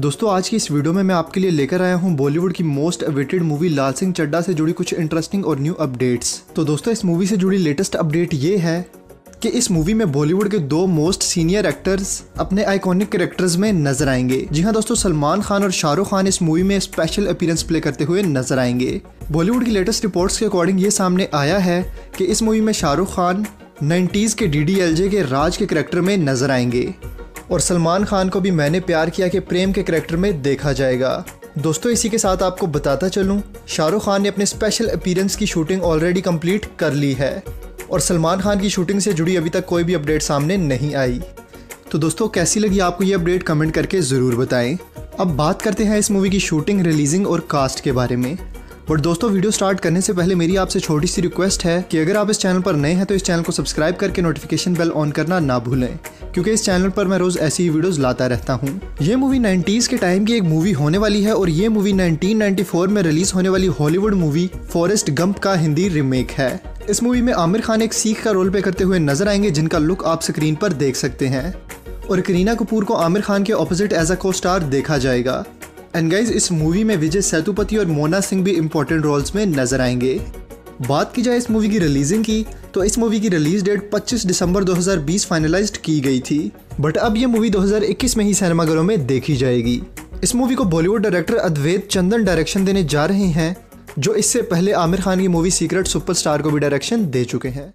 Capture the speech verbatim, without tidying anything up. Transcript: दोस्तों आज की इस वीडियो में मैं आपके लिए लेकर आया हूं बॉलीवुड की मोस्ट अवेटेड मूवी लाल सिंह चड्ढा से जुड़ी कुछ इंटरेस्टिंग और न्यू अपडेट्स। तो दोस्तों इस मूवी से जुड़ी लेटेस्ट अपडेट ये है कि इस मूवी में बॉलीवुड के दो मोस्ट सीनियर एक्टर्स अपने आइकॉनिक कैरेक्टर्स में नजर आएंगे। जी हाँ दोस्तों, सलमान खान और शाहरुख खान इस मूवी में स्पेशल अपीयरेंस प्ले करते हुए नजर आएंगे। बॉलीवुड की लेटेस्ट रिपोर्ट्स के अकॉर्डिंग ये सामने आया है कि इस मूवी में शाहरुख खान नाइन्टीज़ के डी डी एल जे के राज के कैरेक्टर में नजर आएंगे और सलमान खान को भी मैंने प्यार किया के प्रेम के कैरेक्टर में देखा जाएगा। दोस्तों इसी के साथ आपको बताता चलूं, शाहरुख खान ने अपने स्पेशल अपीयरेंस की शूटिंग ऑलरेडी कंप्लीट कर ली है और सलमान खान की शूटिंग से जुड़ी अभी तक कोई भी अपडेट सामने नहीं आई। तो दोस्तों कैसी लगी आपको ये अपडेट, कमेंट करके ज़रूर बताएं। अब बात करते हैं इस मूवी की शूटिंग, रिलीजिंग और कास्ट के बारे में। बट दोस्तों वीडियो स्टार्ट करने से पहले मेरी आपसे छोटी सी रिक्वेस्ट है कि अगर आप इस चैनल पर नए हैं तो इस चैनल को सब्सक्राइब करके नोटिफिकेशन बेल ऑन करना ना भूलें, क्योंकि इस चैनल पर मैं रोज़ ऐसी ही वीडियोस लाता रहता हूं। ये मूवी नाइन्टीज़ के टाइम की एक मूवी होने वाली है और ये मूवी नाइनटीन नाइंटी फोर में रिलीज होने वाली हॉलीवुड मूवी फॉरेस्ट गंप का हिंदी रीमेक है। इस मूवी में आमिर खान एक सीख का रोल प्ले करते हुए नजर आएंगे, जिनका लुक आप स्क्रीन पर देख सकते हैं और करीना कपूर को आमिर खान के ऑपोजिट एज अ को स्टार देखा जाएगा। एंड गाइज इस मूवी में विजय सेतुपति और मोना सिंह भी इम्पोर्टेंट रोल्स में नजर आएंगे। बात की जाए इस मूवी की रिलीजिंग की, तो इस मूवी की रिलीज डेट पच्चीस दिसंबर दो हज़ार बीस फाइनलाइज्ड की गई थी, बट अब ये मूवी दो हज़ार इक्कीस में ही सिनेमाघरों में देखी जाएगी। इस मूवी को बॉलीवुड डायरेक्टर अद्वैत चंदन डायरेक्शन देने जा रहे हैं, जो इससे पहले आमिर खान की मूवी सीक्रेट सुपरस्टार को भी डायरेक्शन दे चुके हैं।